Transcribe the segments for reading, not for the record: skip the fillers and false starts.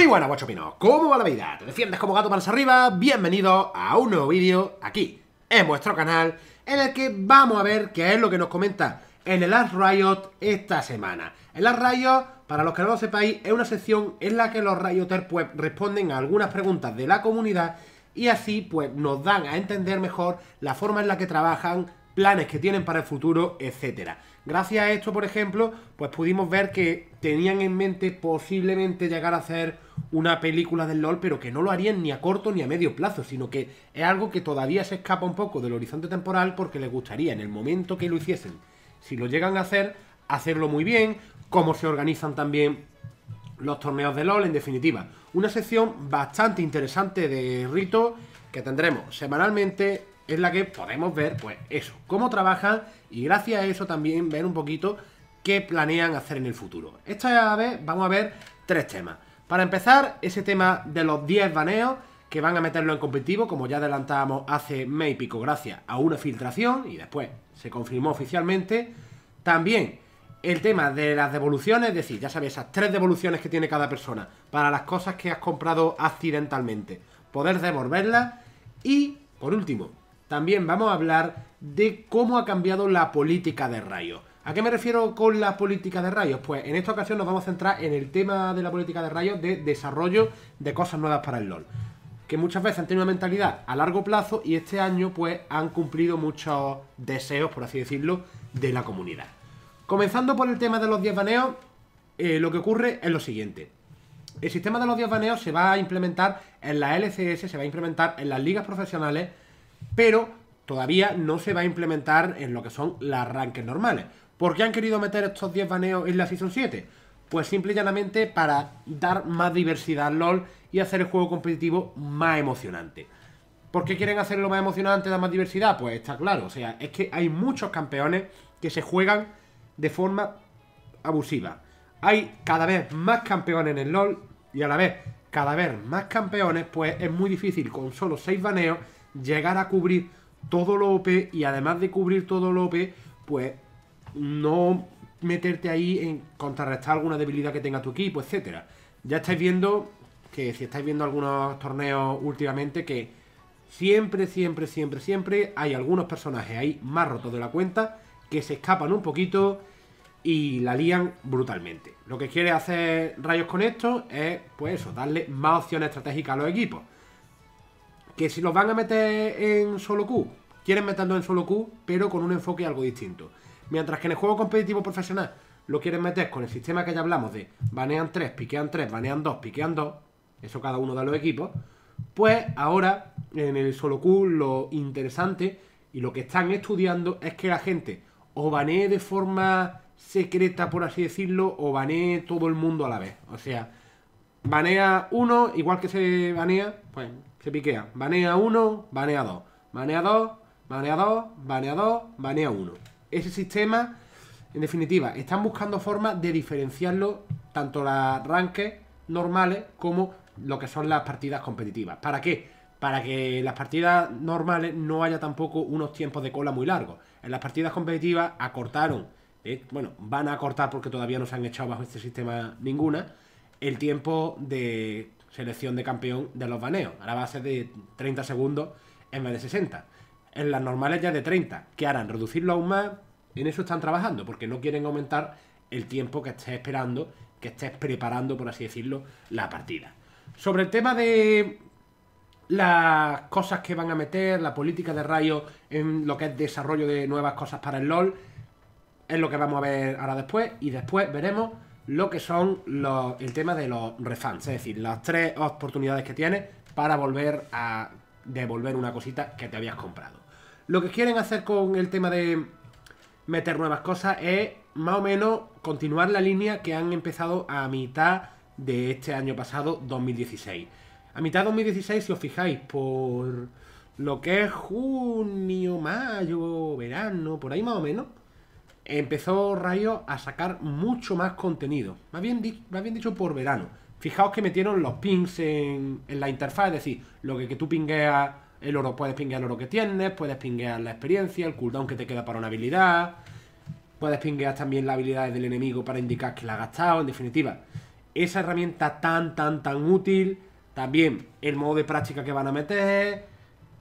Muy buenas, guachopinos. ¿Cómo va la vida? ¿Te defiendes como gato para arriba? Bienvenido a un nuevo vídeo aquí, en vuestro canal, en el que vamos a ver qué es lo que nos comenta en el Ask Riot esta semana. El Ask Riot, para los que no lo sepáis, es una sección en la que los rioters pues responden a algunas preguntas de la comunidad y así pues nos dan a entender mejor la forma en la que trabajan, planes que tienen para el futuro, etcétera. Gracias a esto, por ejemplo, pues pudimos ver que tenían en mente posiblemente llegar a hacer una película del LoL, pero que no lo harían ni a corto ni a medio plazo, sino que es algo que todavía se escapa un poco del horizonte temporal porque les gustaría, en el momento que lo hiciesen, si lo llegan a hacer, hacerlo muy bien, cómo se organizan también los torneos de LoL, en definitiva. Una sección bastante interesante de Rito que tendremos semanalmente, en la que podemos ver, pues, eso, cómo trabajan y gracias a eso también ver un poquito qué planean hacer en el futuro. Esta vez vamos a ver tres temas. Para empezar, ese tema de los 10 baneos que van a meterlo en competitivo, como ya adelantábamos hace mes y pico gracias a una filtración y después se confirmó oficialmente. También el tema de las devoluciones, es decir, ya sabéis, esas 3 devoluciones que tiene cada persona para las cosas que has comprado accidentalmente, poder devolverlas. Y, por último, también vamos a hablar de cómo ha cambiado la política de Riot. ¿A qué me refiero con la política de Riot? Pues en esta ocasión nos vamos a centrar en el tema de la política de Riot de desarrollo de cosas nuevas para el LoL, que muchas veces han tenido una mentalidad a largo plazo y este año pues han cumplido muchos deseos, por así decirlo, de la comunidad. Comenzando por el tema de los 10 baneos, lo que ocurre es lo siguiente. El sistema de los 10 baneos se va a implementar en la LCS, se va a implementar en las ligas profesionales, pero todavía no se va a implementar en lo que son las rankings normales. ¿Por qué han querido meter estos 10 baneos en la Season 7? Pues simple y llanamente para dar más diversidad al LoL y hacer el juego competitivo más emocionante. ¿Por qué quieren hacerlo más emocionante, dar más diversidad? Pues está claro, o sea, es que hay muchos campeones que se juegan de forma abusiva. Hay cada vez más campeones en el LoL y a la vez cada vez más campeones, pues es muy difícil con solo 6 baneos llegar a cubrir todo lo OP y además de cubrir todo lo OP, pues no meterte ahí en contrarrestar alguna debilidad que tenga tu equipo, etcétera. Ya estáis viendo que si estáis viendo algunos torneos últimamente que siempre hay algunos personajes ahí más rotos de la cuenta que se escapan un poquito y la lían brutalmente. Lo que quiere hacer Riot con esto es, pues eso, darle más opciones estratégicas a los equipos. Que si los van a meter en solo Q, quieren meterlo en solo Q, pero con un enfoque algo distinto. Mientras que en el juego competitivo profesional lo quieren meter con el sistema que ya hablamos de banean 3, banean 2, piquean 2, eso cada uno de los equipos, pues ahora en el solo Q lo interesante y lo que están estudiando es que la gente o banee de forma secreta, por así decirlo, o banee todo el mundo a la vez. O sea, banea uno, igual que se banea, pues se piquea. Banea 1, banea 2. Banea 2, banea 2, banea 2, banea 1. Ese sistema, en definitiva, están buscando formas de diferenciarlo, tanto las rankings normales como lo que son las partidas competitivas. ¿Para qué? Para que las partidas normales no haya tampoco unos tiempos de cola muy largos. En las partidas competitivas acortaron, bueno, van a acortar porque todavía no se han echado bajo este sistema ninguna, el tiempo de selección de campeón de los baneos, a la base de 30 segundos en vez de 60. En las normales ya de 30. ¿Qué harán? ¿Reducirlo aún más? En eso están trabajando, porque no quieren aumentar el tiempo que estés esperando, que estés preparando, por así decirlo, la partida. Sobre el tema de las cosas que van a meter, la política de Riot en lo que es desarrollo de nuevas cosas para el LoL, es lo que vamos a ver ahora después, y después veremos lo que son el tema de los refunds, es decir, las 3 oportunidades que tienes para volver a devolver una cosita que te habías comprado. Lo que quieren hacer con el tema de meter nuevas cosas es más o menos continuar la línea que han empezado a mitad de este año pasado, 2016. A mitad de 2016, si os fijáis, por lo que es junio, mayo, verano, por ahí más o menos, empezó Riot a sacar mucho más contenido, más bien dicho por verano. Fijaos que metieron los pings en la interfaz, es decir, lo que tú pingueas, el oro, puedes pinguear el oro que tienes, puedes pinguear la experiencia, el cooldown que te queda para una habilidad, puedes pinguear también las habilidades del enemigo para indicar que la ha gastado, en definitiva. esa herramienta tan útil. También el modo de práctica que van a meter,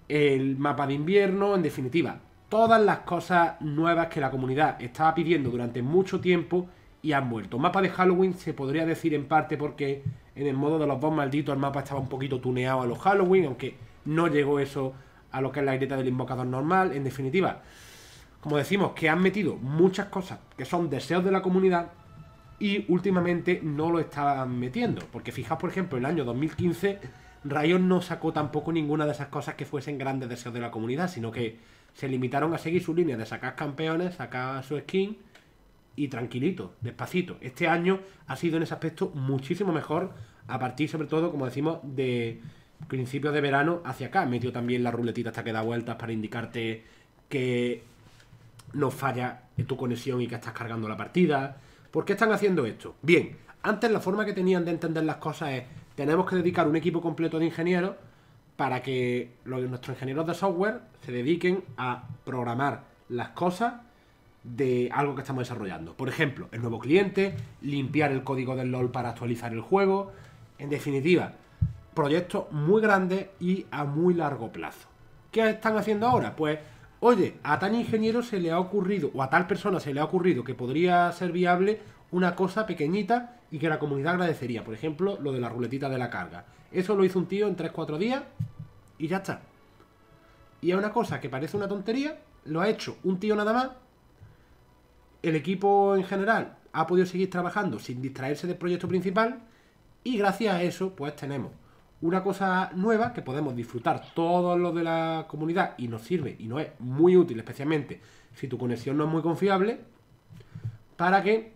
el mapa de invierno, en definitiva, todas las cosas nuevas que la comunidad estaba pidiendo durante mucho tiempo y han vuelto. Mapa de Halloween se podría decir en parte porque en el modo de los boss malditos el mapa estaba un poquito tuneado a los Halloween, aunque no llegó eso a lo que es la grieta del invocador normal. En definitiva, como decimos, que han metido muchas cosas que son deseos de la comunidad y últimamente no lo estaban metiendo. Porque fijaos, por ejemplo, el año 2015 Riot no sacó tampoco ninguna de esas cosas que fuesen grandes deseos de la comunidad, sino que se limitaron a seguir su línea de sacar campeones, sacar su skin y tranquilito, despacito. Este año ha sido en ese aspecto muchísimo mejor, a partir sobre todo, como decimos, de principios de verano hacia acá. Metió también la ruletita hasta que da vueltas para indicarte que no falla tu conexión y que estás cargando la partida. ¿Por qué están haciendo esto? Bien, antes la forma que tenían de entender las cosas es: tenemos que dedicar un equipo completo de ingenieros para que nuestros ingenieros de software se dediquen a programar las cosas de algo que estamos desarrollando. Por ejemplo, el nuevo cliente, limpiar el código del LoL para actualizar el juego. En definitiva, proyectos muy grandes y a muy largo plazo. ¿Qué están haciendo ahora? Pues, oye, a tal ingeniero se le ha ocurrido, o a tal persona se le ha ocurrido que podría ser viable una cosa pequeñita y que la comunidad agradecería. Por ejemplo, lo de la ruletita de la carga. Eso lo hizo un tío en 3-4 días y ya está. Y es una cosa que parece una tontería, lo ha hecho un tío nada más. El equipo en general ha podido seguir trabajando sin distraerse del proyecto principal y gracias a eso pues tenemos una cosa nueva que podemos disfrutar todos los de la comunidad y nos sirve y nos es muy útil, especialmente si tu conexión no es muy confiable, para que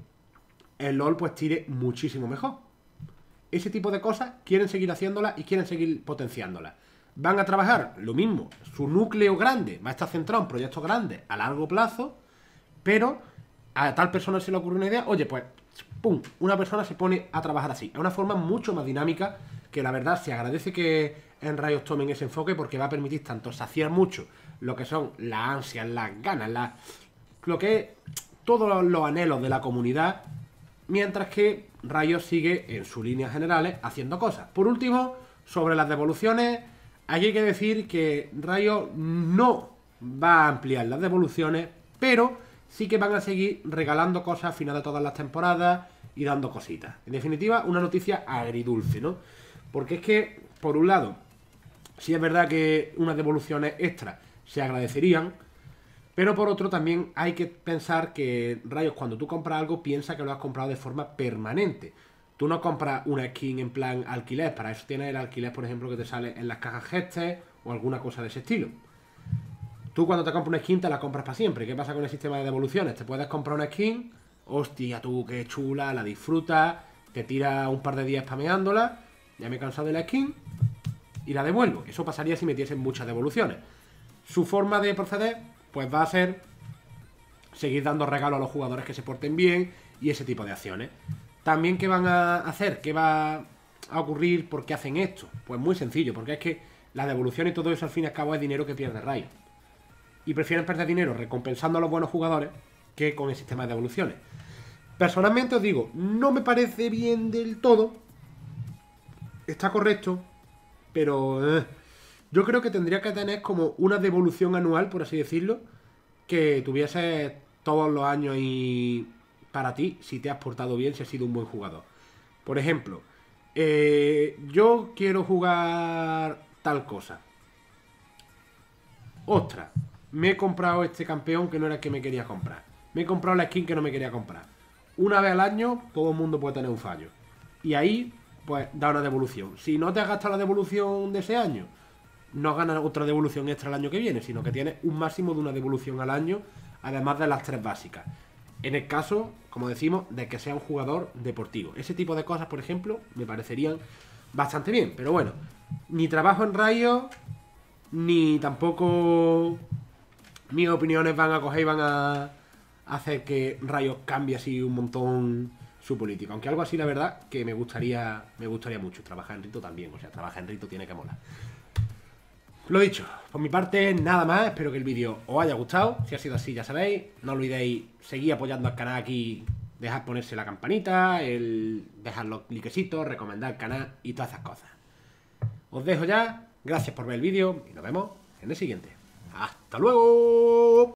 el LoL pues tire muchísimo mejor. Ese tipo de cosas quieren seguir haciéndolas y quieren seguir potenciándolas. Van a trabajar lo mismo, su núcleo grande va a estar centrado en proyectos grandes a largo plazo, pero a tal persona se le ocurre una idea, oye, pues pum, una persona se pone a trabajar así. Es una forma mucho más dinámica que la verdad se agradece que en Riot tomen ese enfoque, porque va a permitir tanto saciar mucho lo que son las ansias, las ganas, lo que es todos los anhelos de la comunidad, mientras que Riot sigue en sus líneas generales haciendo cosas. Por último, sobre las devoluciones, aquí hay que decir que Riot no va a ampliar las devoluciones, pero sí que van a seguir regalando cosas al final de todas las temporadas y dando cositas. En definitiva, una noticia agridulce, ¿no? Porque es que, por un lado, sí es verdad que unas devoluciones extra se agradecerían, pero por otro también hay que pensar que, Riot, cuando tú compras algo, piensa que lo has comprado de forma permanente. Tú no compras una skin en plan alquiler, para eso tienes el alquiler, por ejemplo, que te sale en las cajas gestes o alguna cosa de ese estilo. Tú cuando te compras una skin te la compras para siempre. ¿Qué pasa con el sistema de devoluciones? Te puedes comprar una skin, hostia tú, qué chula, la disfrutas, te tiras un par de días spameándola, ya me he cansado de la skin y la devuelvo. Eso pasaría si metiesen muchas devoluciones. Su forma de proceder pues va a ser seguir dando regalos a los jugadores que se porten bien y ese tipo de acciones. También, ¿qué van a hacer? ¿Qué va a ocurrir? ¿Por qué hacen esto? Pues muy sencillo, porque es que la devolución y todo eso al fin y al cabo es dinero que pierde Riot. Y prefieren perder dinero recompensando a los buenos jugadores que con el sistema de devoluciones. Personalmente os digo, no me parece bien del todo. Está correcto, pero yo creo que tendría que tener como una devolución anual, por así decirlo, que tuviese todos los años y para ti, si te has portado bien, si has sido un buen jugador. Por ejemplo, yo quiero jugar tal cosa. Ostras, me he comprado este campeón que no era el que me quería comprar. Me he comprado la skin que no me quería comprar. Una vez al año, todo el mundo puede tener un fallo. Y ahí, pues, da una devolución. Si no te has gastado la devolución de ese año, no ganas otra devolución extra el año que viene, sino que tienes un máximo de una devolución al año, además de las tres básicas. En el caso, como decimos, de que sea un jugador deportivo. Ese tipo de cosas, por ejemplo, me parecerían bastante bien. Pero bueno, ni trabajo en Riot, ni tampoco mis opiniones van a coger y van a hacer que Riot cambie así un montón su política. Aunque algo así, la verdad, que me gustaría mucho. Trabajar en Rito también, o sea, trabajar en Rito tiene que molar. Lo dicho, por mi parte, nada más. Espero que el vídeo os haya gustado. Si ha sido así, ya sabéis, no olvidéis seguir apoyando al canal aquí Dejar ponerse la campanita, dejar los likecitos, recomendar el canal y todas esas cosas. Os dejo ya. Gracias por ver el vídeo y nos vemos en el siguiente. ¡Hasta luego!